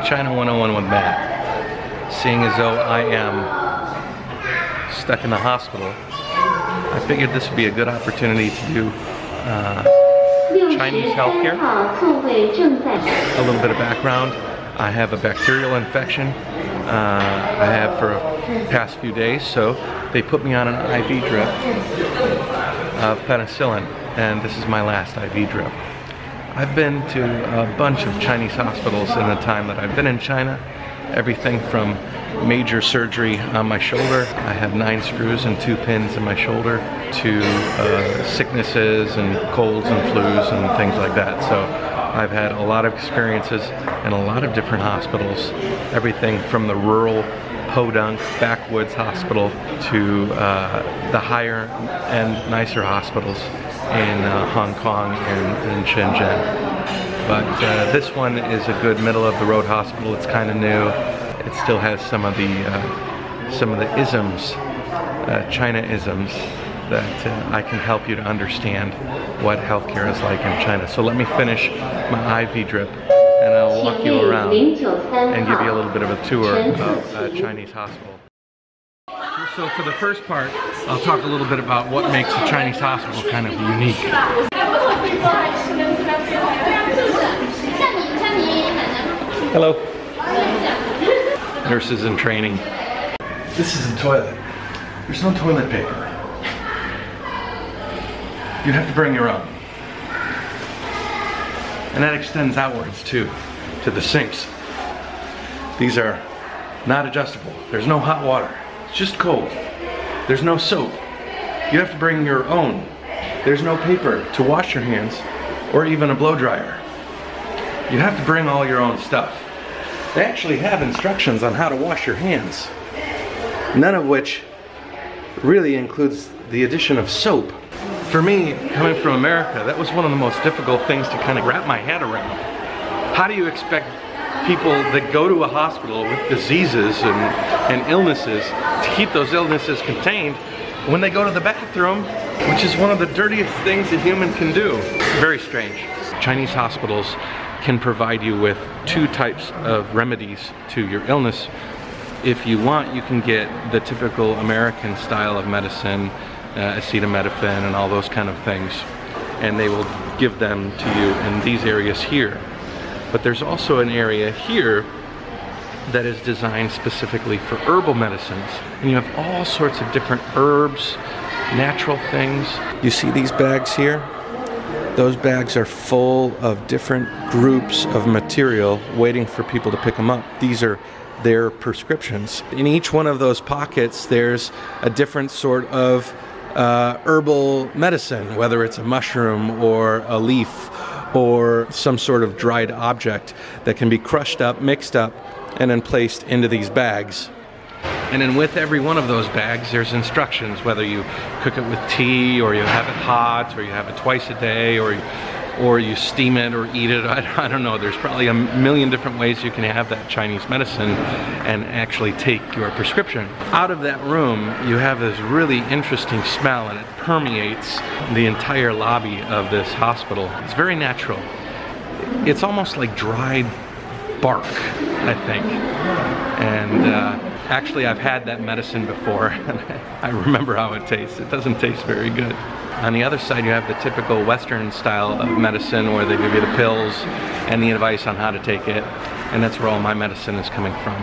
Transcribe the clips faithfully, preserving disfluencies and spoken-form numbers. the China one oh one with Matt. Seeing as though I am stuck in the hospital, I figured this would be a good opportunity to do uh, Chinese healthcare. A little bit of background. I have a bacterial infection uh, I have for the past few days, so they put me on an I V drip of penicillin, and this is my last I V drip. I've been to a bunch of Chinese hospitals in the time that I've been in China. Everything from major surgery on my shoulder, I have nine screws and two pins in my shoulder, to uh, sicknesses and colds and flus and things like that. So I've had a lot of experiences in a lot of different hospitals, everything from the rural podunk backwoods hospital to uh, the higher and nicer hospitals in uh, Hong Kong and in Shenzhen. But uh, this one is a good middle-of-the-road hospital. It's kind of new. It still has some of the uh, some of the isms, uh, China isms, that uh, I can help you to understand what healthcare is like in China. So let me finish my I V drip, and I'll walk you around and give you a little bit of a tour of a Chinese hospital. So for the first part, I'll talk a little bit about what makes a Chinese hospital kind of unique. Hello. Nurses in training. This is a toilet. There's no toilet paper. You have to bring your own. And that extends outwards too, to the sinks. These are not adjustable. There's no hot water. It's just cold. There's no soap. You have to bring your own. There's no paper to wash your hands or even a blow dryer. You have to bring all your own stuff. They actually have instructions on how to wash your hands, none of which really includes the addition of soap. For me, coming from America, that was one of the most difficult things to kind of wrap my head around. How do you expect people that go to a hospital with diseases and, and illnesses to keep those illnesses contained when they go to the bathroom, which is one of the dirtiest things a human can do? Very strange. Chinese hospitals can provide you with two types of remedies to your illness. If you want, you can get the typical American style of medicine, uh, acetaminophen and all those kind of things, and they will give them to you in these areas here. But there's also an area here that is designed specifically for herbal medicines, and you have all sorts of different herbs, natural things. You see these bags here? Those bags are full of different groups of material waiting for people to pick them up. These are their prescriptions. In each one of those pockets, there's a different sort of uh, herbal medicine, whether it's a mushroom or a leaf or some sort of dried object that can be crushed up, mixed up, and then placed into these bags. And then with every one of those bags, there's instructions, whether you cook it with tea, or you have it hot, or you have it twice a day, or, or you steam it, or eat it. I, I don't know. There's probably a million different ways you can have that Chinese medicine and actually take your prescription. Out of that room, you have this really interesting smell, and it permeates the entire lobby of this hospital. It's very natural. It's almost like dried bark, I think. And uh, actually, I've had that medicine before, and I remember how it tastes. It doesn't taste very good. On the other side, you have the typical Western style of medicine, where they give you the pills and the advice on how to take it, and that's where all my medicine is coming from.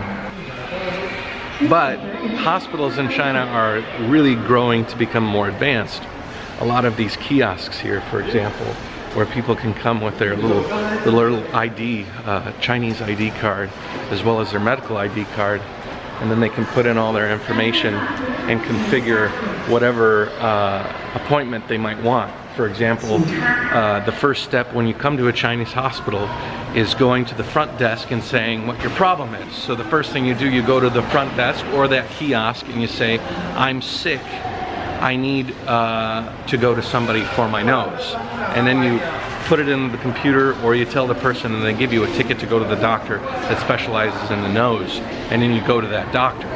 But hospitals in China are really growing to become more advanced. A lot of these kiosks here, for example, where people can come with their little, little I D, uh, Chinese I D card, as well as their medical I D card, and then they can put in all their information and configure whatever uh, appointment they might want. For example, uh, the first step when you come to a Chinese hospital is going to the front desk and saying what your problem is. So the first thing you do, you go to the front desk or that kiosk and you say, I'm sick. I need uh, to go to somebody for my nose. And then you put it in the computer, or you tell the person and they give you a ticket to go to the doctor that specializes in the nose. And then you go to that doctor.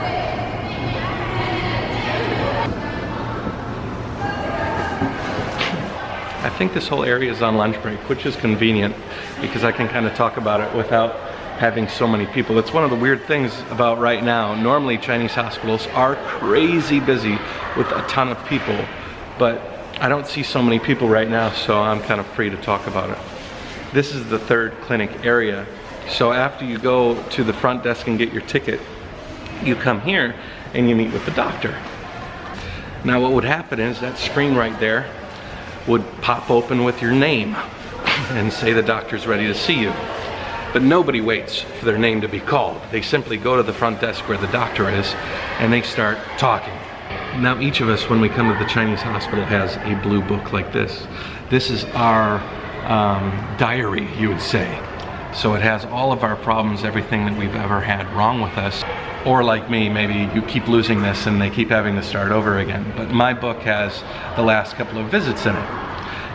I think this whole area is on lunch break, which is convenient because I can kind of talk about it without having so many people. It's one of the weird things about right now. Normally Chinese hospitals are crazy busy with a ton of people, but I don't see so many people right now, so I'm kind of free to talk about it. This is the third clinic area. So after you go to the front desk and get your ticket, you come here and you meet with the doctor. Now what would happen is that screen right there would pop open with your name and say the doctor's ready to see you. But nobody waits for their name to be called. They simply go to the front desk where the doctor is and they start talking. Now each of us, when we come to the Chinese hospital, has a blue book like this. This is our um, diary, you would say. So it has all of our problems, everything that we've ever had wrong with us. Or like me, maybe you keep losing this and they keep having to start over again. But my book has the last couple of visits in it.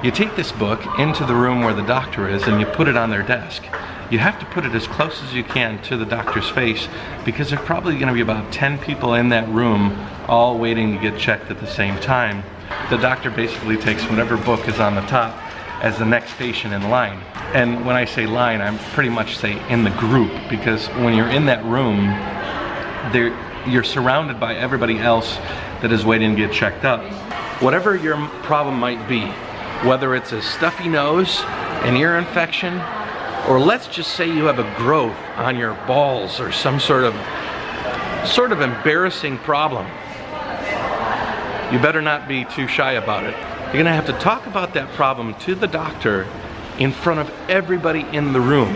You take this book into the room where the doctor is and you put it on their desk. You have to put it as close as you can to the doctor's face, because there's probably gonna be about ten people in that room all waiting to get checked at the same time. The doctor basically takes whatever book is on the top as the next patient in line. And when I say line, I'm pretty much say in the group, because when you're in that room, They're, you're surrounded by everybody else that is waiting to get checked up. Whatever your problem might be, whether it's a stuffy nose, an ear infection, or let's just say you have a growth on your balls or some sort of, sort of embarrassing problem, you better not be too shy about it. You're gonna have to talk about that problem to the doctor in front of everybody in the room.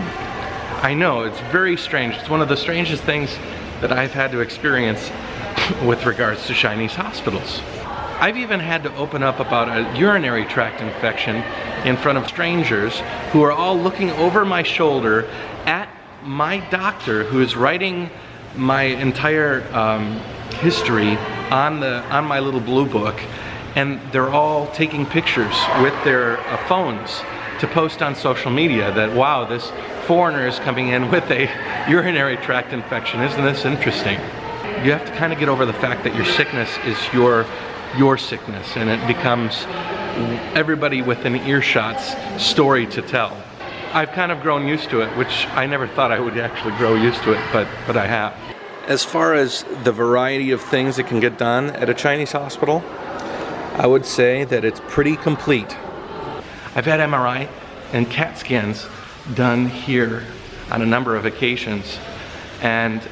I know, it's very strange. It's one of the strangest things that I've had to experience with regards to Chinese hospitals. I've even had to open up about a urinary tract infection in front of strangers who are all looking over my shoulder at my doctor, who is writing my entire um, history on, the, on my little blue book, and they're all taking pictures with their uh, phones to post on social media that, wow, this foreigner is coming in with a urinary tract infection. Isn't this interesting? You have to kind of get over the fact that your sickness is your, your sickness, and it becomes everybody within earshot's story to tell. I've kind of grown used to it, which I never thought I would actually grow used to it, but, but I have. As far as the variety of things that can get done at a Chinese hospital, I would say that it's pretty complete. I've had M R I and CAT scans done here on a number of occasions, and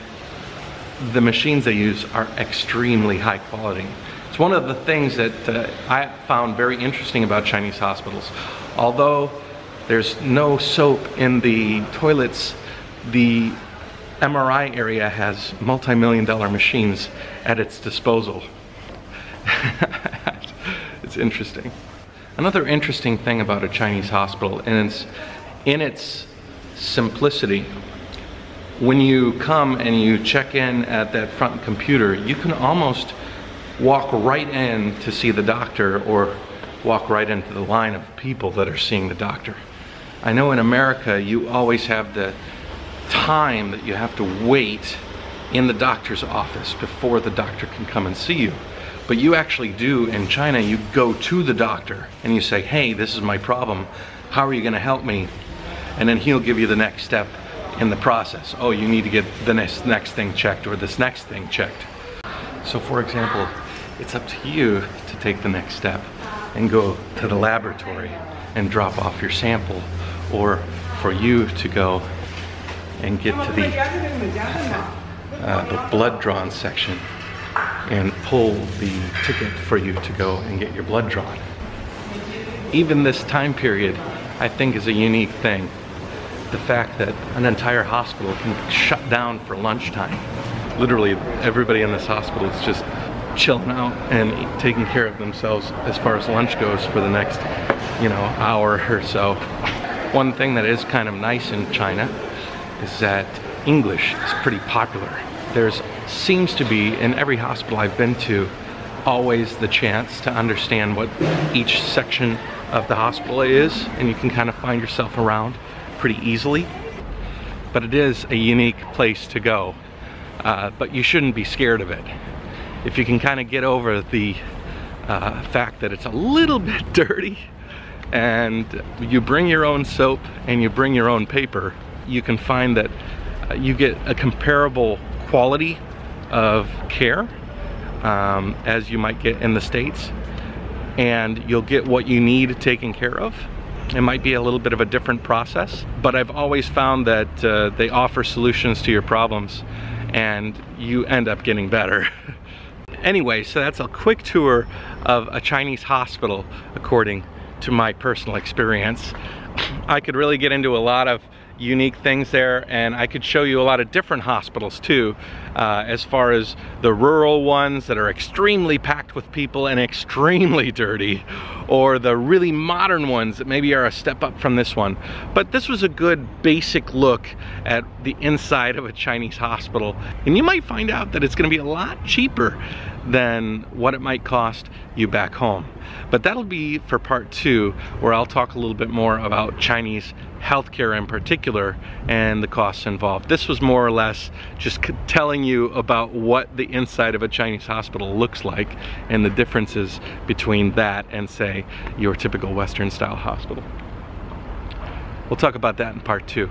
the machines they use are extremely high quality. It's one of the things that uh, I found very interesting about Chinese hospitals. Although there's no soap in the toilets, the M R I area has multi-million dollar machines at its disposal. It's interesting. Another interesting thing about a Chinese hospital, and it's in its simplicity, when you come and you check in at that front computer, you can almost walk right in to see the doctor, or walk right into the line of people that are seeing the doctor. I know in America you always have the time that you have to wait in the doctor's office before the doctor can come and see you. But you actually do in China, you go to the doctor and you say, hey, this is my problem. How are you gonna help me? And then he'll give you the next step in the process. Oh, you need to get the next, next thing checked, or this next thing checked. So for example, it's up to you to take the next step and go to the laboratory and drop off your sample, or for you to go and get to the, uh, the blood drawn section and pull the ticket for you to go and get your blood drawn. Even this time period, I think, is a unique thing. The fact that an entire hospital can shut down for lunchtime. Literally everybody in this hospital is just chilling out and taking care of themselves as far as lunch goes for the next, you know, hour or so. One thing that is kind of nice in China is that English is pretty popular. There's seems to be, in every hospital I've been to, always the chance to understand what each section of the hospital is, and you can kind of find yourself around pretty easily. But it is a unique place to go, uh, but you shouldn't be scared of it. If you can kind of get over the uh, fact that it's a little bit dirty, and you bring your own soap and you bring your own paper, you can find that you get a comparable quality of care um, as you might get in the States, and you'll get what you need taken care of. It might be a little bit of a different process, but I've always found that uh, they offer solutions to your problems and you end up getting better. Anyway, so that's a quick tour of a Chinese hospital according to my personal experience. I could really get into a lot of unique things there, and I could show you a lot of different hospitals too, uh, as far as the rural ones that are extremely packed with people and extremely dirty, or the really modern ones that maybe are a step up from this one. But this was a good basic look at the inside of a Chinese hospital, and you might find out that it's going to be a lot cheaper than what it might cost you back home. But that'll be for part two, where I'll talk a little bit more about Chinese healthcare in particular and the costs involved. This was more or less just telling you about what the inside of a Chinese hospital looks like and the differences between that and, say, your typical Western style hospital. We'll talk about that in part two.